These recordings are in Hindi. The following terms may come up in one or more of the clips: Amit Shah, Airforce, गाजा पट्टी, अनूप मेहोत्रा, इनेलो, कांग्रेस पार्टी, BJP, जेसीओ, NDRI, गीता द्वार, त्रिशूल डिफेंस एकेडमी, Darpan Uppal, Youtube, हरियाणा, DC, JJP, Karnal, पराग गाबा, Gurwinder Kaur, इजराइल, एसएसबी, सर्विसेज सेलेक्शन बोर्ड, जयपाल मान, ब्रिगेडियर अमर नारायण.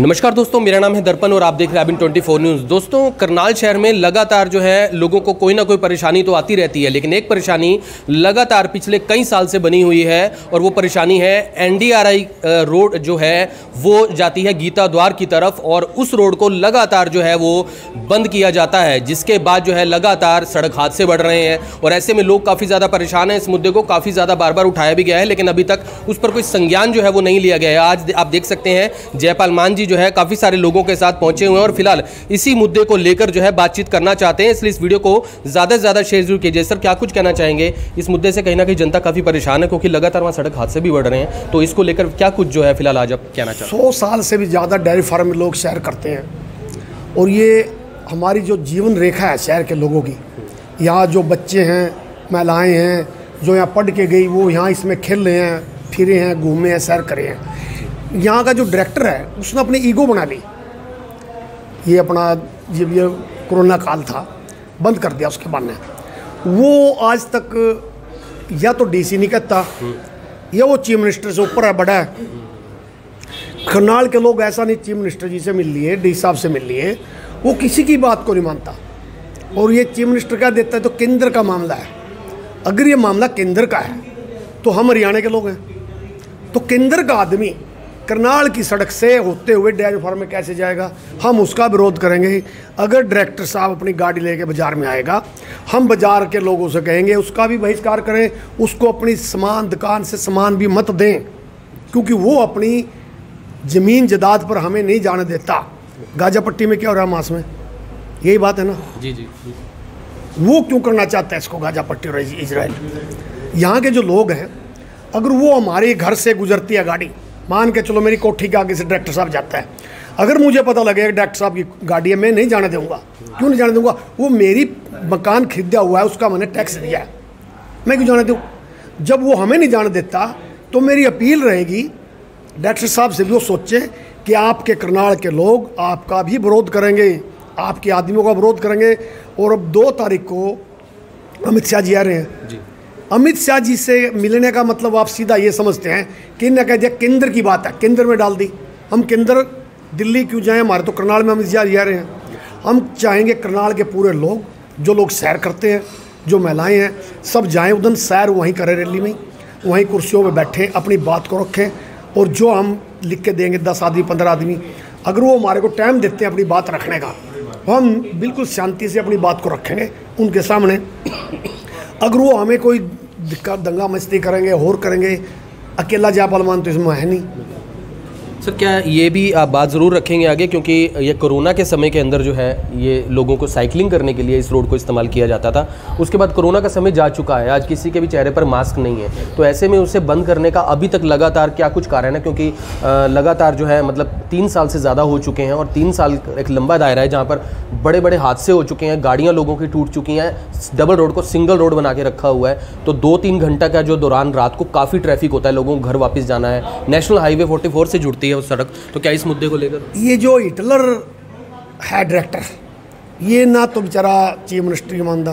नमस्कार दोस्तों, मेरा नाम है दर्पण और आप देख रहे हैं 24 न्यूज़। दोस्तों, करनाल शहर में लगातार जो है लोगों को कोई ना कोई परेशानी तो आती रहती है, लेकिन एक परेशानी लगातार पिछले कई साल से बनी हुई है और वो परेशानी है NDRI रोड जो है वो जाती है गीता द्वार की तरफ और उस रोड को लगातार जो है वो बंद किया जाता है, जिसके बाद जो है लगातार सड़क हादसे बढ़ रहे हैं और ऐसे में लोग काफ़ी ज़्यादा परेशान हैं। इस मुद्दे को काफ़ी ज़्यादा बार बार उठाया भी गया है, लेकिन अभी तक उस पर कोई संज्ञान जो है वो नहीं लिया गया है। आज आप देख सकते हैं जयपाल मान जी जो है काफी सारे लोगों के साथ पहुंचे हुए हैं और फिलहाल इसी मुद्दे को लेकर जो है बातचीत करना चाहते हैं, इसलिए इस वीडियो को ज्यादा से ज्यादा शेयर जरूर कीजिए। सर, क्या कुछ कहना चाहेंगे? इस मुद्दे से कहीं ना कहीं जनता काफी परेशान है क्योंकि लगातार वहां सड़क हादसे भी बढ़ रहे हैं, तो इसको लेकर क्या कुछ जो है फिलहाल आज आप कहना चाहते हैं? 100 साल से भी ज्यादा डेयरी फार्म में लोग सैर करते हैं और ये हमारी जो जीवन रेखा है शहर के लोगों की, यहाँ जो बच्चे हैं, महिलाएं हैं, जो यहाँ पढ़ के गई वो यहाँ इसमें खेल रहे हैं, फिरे हैं, घूमे हैं, सैर करे हैं। यहाँ का जो डायरेक्टर है उसने अपनी ईगो बना ली। ये अपना जब ये कोरोना काल था बंद कर दिया, उसके बाद में वो आज तक या तो DC नहीं कहता या वो चीफ मिनिस्टर से ऊपर है, बड़ा है। करनाल के लोग ऐसा नहीं, चीफ मिनिस्टर जी से मिल लिए, DC साहब से मिल लिए, वो किसी की बात को नहीं मानता। और ये चीफ मिनिस्टर का देता है तो केंद्र का मामला है, अगर ये मामला केंद्र का है तो हम हरियाणा के लोग हैं, तो केंद्र का आदमी करनाल की सड़क से होते हुए डेयरी फार्म में कैसे जाएगा? हम उसका विरोध करेंगे। अगर डायरेक्टर साहब अपनी गाड़ी लेके बाज़ार में आएगा, हम बाज़ार के लोगों से कहेंगे उसका भी बहिष्कार करें, उसको अपनी सामान दुकान से सामान भी मत दें, क्योंकि वो अपनी ज़मीन जायदाद पर हमें नहीं जाने देता। गाजा पट्टी में क्या हो रहा है मास में, यही बात है ना? जी जी, वो क्यों करना चाहता है इसको, गाजा पट्टी और इजराइल? यहाँ के जो लोग हैं, अगर वो हमारे घर से गुजरती है गाड़ी, मान के चलो मेरी कोठी के आगे से डायरेक्टर साहब जाता है, अगर मुझे पता लगेगा डायरेक्टर साहब की गाड़ी है, मैं नहीं जाने दूंगा। क्यों नहीं जाने दूंगा? वो मेरी मकान खरीदा हुआ है, उसका मैंने टैक्स दिया है, मैं क्यों जाने दूँ? जब वो हमें नहीं जाने देता तो मेरी अपील रहेगी डायरेक्टर साहब से भी वो सोचें कि आपके करनाल के लोग आपका भी विरोध करेंगे, आपके आदमियों का विरोध करेंगे। और अब 2 तारीख को अमित शाह जी आ रहे हैं। अमित शाह जी से मिलने का मतलब आप सीधा ये समझते हैं कि न कह दिया केंद्र की बात है, केंद्र में डाल दी। हम केंद्र दिल्ली क्यों जाएं, हमारे तो करनाल में अमित शाह जी आ रहे हैं। हम चाहेंगे करनाल के पूरे लोग, जो लोग सैर करते हैं, जो महिलाएं हैं, सब जाएं उधर सैर, वहीं करें रैली में, वहीं कुर्सियों पर बैठें, अपनी बात को रखें। और जो हम लिख के देंगे 10 आदमी 15 आदमी, अगर वो हमारे को टाइम देते हैं अपनी बात रखने का, हम बिल्कुल शांति से अपनी बात को रखेंगे उनके सामने। अगर वो हमें कोई दिक्कत दंगा मस्ती करेंगे, होर करेंगे, अकेला जयपाल मान तो इसमें है नहीं। सर, क्या ये भी आप बात ज़रूर रखेंगे आगे, क्योंकि ये कोरोना के समय के अंदर जो है ये लोगों को साइकिलिंग करने के लिए इस रोड को इस्तेमाल किया जाता था, उसके बाद कोरोना का समय जा चुका है, आज किसी के भी चेहरे पर मास्क नहीं है, तो ऐसे में उसे बंद करने का अभी तक लगातार क्या कुछ कारण है? क्योंकि लगातार जो है मतलब 3 साल से ज़्यादा हो चुके हैं और 3 साल एक लंबा दायरा है जहाँ पर बड़े बड़े हादसे हो चुके हैं, गाड़ियाँ लोगों की टूट चुकी हैं, डबल रोड को सिंगल रोड बना के रखा हुआ है, तो 2-3 घंटा का जो दौरान रात को काफ़ी ट्रैफिक होता है, लोगों को घर वापस जाना है, नेशनल हाईवे 44 से जुड़ती है उस सड़क, तो क्या इस मुद्दे को लेकर ये जो हिटलर है डायरेक्टर, ये ना तो बेचारा चीफ मिनिस्टर की मानता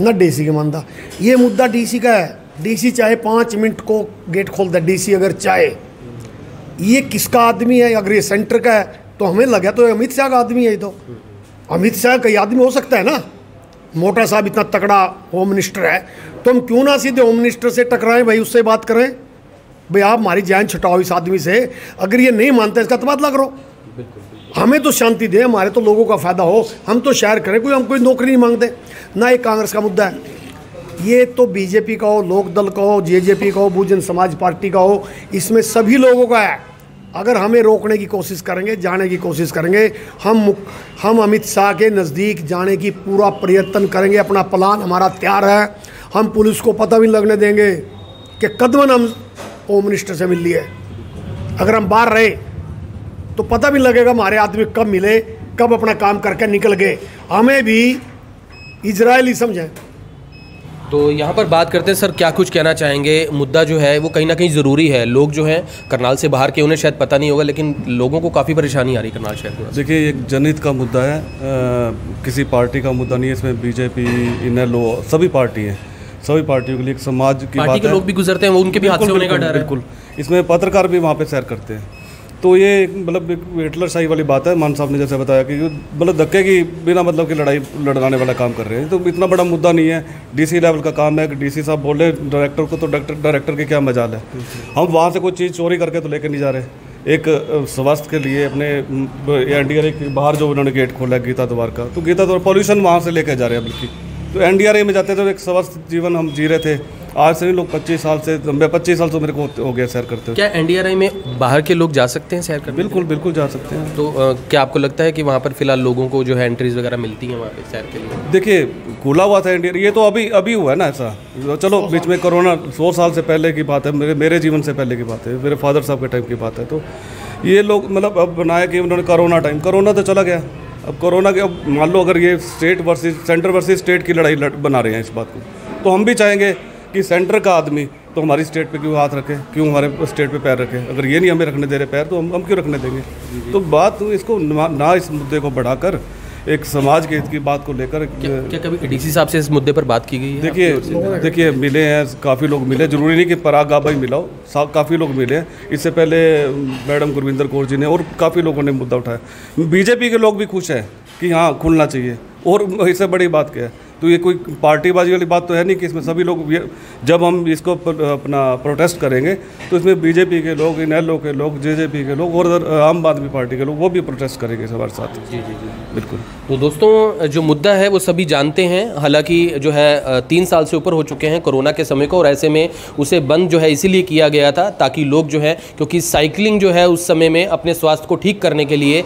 ना DC की मानता। ये मुद्दा DC का है, DC चाहे 5 मिनट को गेट खोल दे, DC अगर चाहे। ये किसका आदमी है? अगर ये सेंटर का है तो हमें लगा तो अमित शाह का आदमी है, ये तो अमित शाह का ही आदमी हो सकता है ना। मोटा साहब इतना तगड़ा होम मिनिस्टर है, तो हम क्यों ना सीधे होम मिनिस्टर से टकराएं भाई, उससे बात करें भाई आप हमारी जान छुटाओ इस आदमी से, अगर ये नहीं मानता इसका तबादला करो। हमें तो शांति दे, हमारे तो लोगों का फ़ायदा हो, हम तो शहर करें, कोई हम कोई नौकरी नहीं मांगते ना। ये कांग्रेस का मुद्दा है, ये तो बीजेपी का हो, लोकदल का हो, JJP का हो, बहुजन समाज पार्टी का हो, इसमें सभी लोगों का है। अगर हमें रोकने की कोशिश करेंगे, जाने की कोशिश करेंगे, हम अमित शाह के नज़दीक जाने की पूरा प्रयत्न करेंगे, अपना प्लान हमारा तैयार है। हम पुलिस को पता भी लगने देंगे कि कदमन हम होम मिनिस्टर से मिल लिए, अगर हम बाहर रहे तो पता भी लगेगा हमारे आदमी कब मिले, कब अपना काम करके निकल गए। हमें भी इजरायली समझें। तो यहाँ पर बात करते हैं सर, क्या कुछ कहना चाहेंगे? मुद्दा जो है वो कहीं ना कहीं ज़रूरी है, लोग जो हैं करनाल से बाहर के, उन्हें शायद पता नहीं होगा, लेकिन लोगों को काफ़ी परेशानी आ रही है करनाल शहर में। देखिए, एक जनहित का मुद्दा है, किसी पार्टी का मुद्दा नहीं है, इसमें BJP, इनेलो, सभी पार्टी हैं, सभी पार्टियों के लिए एक समाज की बात है। लोग भी गुजरते हैं, वो उनके भी हादसे होने का डर है। बिल्कुल, इसमें पत्रकार भी वहाँ पे सैर करते हैं, तो ये मतलब हिटलर शाही वाली बात है। मान साहब ने जैसे बताया कि मतलब धक्के की बिना मतलब की लड़ाई लड़ाने वाला काम कर रहे हैं, तो इतना बड़ा मुद्दा नहीं है। डीसी लेवल का काम है कि डीसी साहब बोले डायरेक्टर को, तो डायरेक्टर के क्या मजाल है। हम वहाँ से कोई चीज़ चोरी करके तो लेके नहीं जा रहे। एक स्वास्थ्य के लिए अपने एनडीआरआई के बाहर जो उन्होंने गेट खोला गीता द्वार का, तो गीता द्वार पॉल्यूशन वहाँ से लेके जा रहे हैं। बल्कि तो एनडीआरआई में जाते तो एक स्वस्थ जीवन हम जी रहे थे। आज से नहीं लोग 25 साल से मेरे को हो गया सैर करते हैं। क्या एनडीआरआई में बाहर के लोग जा सकते हैं सैर करने? बिल्कुल बिल्कुल जा सकते हैं। तो क्या आपको लगता है कि वहाँ पर फिलहाल लोगों को जो है एंट्रीज वगैरह मिलती हैं वहाँ पे सैर के लिए? देखिए खुला हुआ था एनडीआरआई, ये तो अभी अभी हुआ है ना ऐसा। चलो बीच में कोरोना 100 साल से पहले की बात है, मेरे जीवन से पहले की बात है, मेरे फादर साहब के टाइम की बात है। तो ये लोग मतलब अब बनाया कि उन्होंने कोरोना टाइम, कोरोना तो चला गया। अब कोरोना के अब मान लो अगर ये state versus centre versus state की लड़ाई बना रहे हैं इस बात को, तो हम भी चाहेंगे कि सेंटर का आदमी तो हमारी स्टेट पे क्यों हाथ रखे, क्यों हमारे स्टेट पे पैर रखे। अगर ये नहीं हमें रखने दे रहे पैर, तो हम क्यों रखने देंगे। तो बात इसको ना इस मुद्दे को बढ़ाकर एक समाज के हित की बात को लेकर। क्या कभी डीसी साहब से इस मुद्दे पर बात की गई है? देखिए मिले हैं, काफ़ी लोग मिले। जरूरी नहीं कि पराग गाबा ही मिला हो, काफ़ी लोग मिले। इससे पहले मैडम गुरविंदर कौर जी ने और काफ़ी लोगों ने मुद्दा उठाया। बीजेपी के लोग भी खुश हैं कि हाँ खुलना चाहिए। और इससे बड़ी बात क्या है, तो ये कोई पार्टीबाजी वाली बात तो है नहीं कि इसमें सभी लोग। जब हम इसको अपना प्रोटेस्ट करेंगे तो इसमें बीजेपी के लोग, इनेलो के लोग, जेजेपी के लोग और आम आदमी पार्टी के लोग, वो भी प्रोटेस्ट करेंगे हमारे साथ। जी जी जी बिल्कुल। तो दोस्तों जो मुद्दा है वो सभी जानते हैं। हालांकि जो है 3 साल से ऊपर हो चुके हैं कोरोना के समय को, और ऐसे में उसे बंद जो है इसीलिए किया गया था ताकि लोग जो है, क्योंकि साइकिलिंग जो है उस समय में अपने स्वास्थ्य को ठीक करने के लिए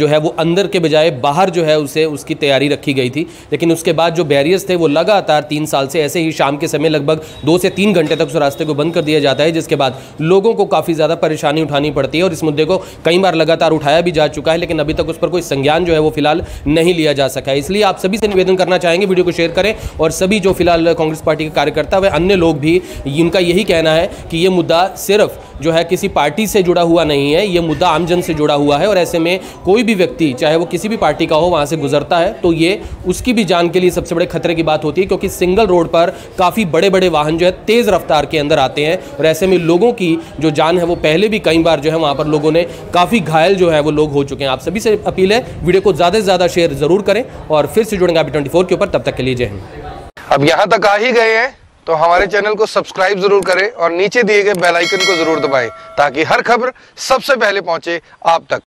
जो है वो अंदर के बजाय बाहर जो है उसे उसकी तैयारी रखी गई थी। लेकिन उसके बाद जो बैरियर्स थे वो लगातार 3 साल से ऐसे ही शाम के समय लगभग 2 से 3 घंटे तक उस रास्ते को बंद कर दिया जाता है, जिसके बाद लोगों को काफ़ी ज़्यादा परेशानी उठानी पड़ती है। और इस मुद्दे को कई बार लगातार उठाया भी जा चुका है, लेकिन अभी तक उस पर कोई संज्ञान जो है वो फिलहाल नहीं लिया जा सका है। इसलिए आप सभी से निवेदन करना चाहेंगे, वीडियो को शेयर करें। और सभी जो फिलहाल कांग्रेस पार्टी के कार्यकर्ता व अन्य लोग भी, उनका यही कहना है कि ये मुद्दा सिर्फ जो है किसी पार्टी से जुड़ा हुआ नहीं है, ये मुद्दा आम जन से जुड़ा हुआ है। और ऐसे में कोई भी व्यक्ति चाहे वो किसी भी पार्टी का हो वहाँ से गुजरता है तो ये उसकी भी जान के लिए सबसे बड़े खतरे की बात होती है, क्योंकि सिंगल रोड पर काफ़ी बड़े बड़े वाहन जो है तेज़ रफ्तार के अंदर आते हैं। और ऐसे में लोगों की जो जान है वो पहले भी कई बार जो है वहाँ पर लोगों ने काफ़ी घायल जो है वो लोग हो चुके हैं। आप सभी से अपील है वीडियो को ज़्यादा से ज़्यादा शेयर ज़रूर करें और फिर से जुड़ेंगे AP24 के ऊपर। तब तक के लिए जय हिंद। अब यहाँ तक आ ही गए हैं तो हमारे चैनल को सब्सक्राइब जरूर करें और नीचे दिए गए बेल आइकन को जरूर दबाएं ताकि हर खबर सबसे पहले पहुंचे आप तक।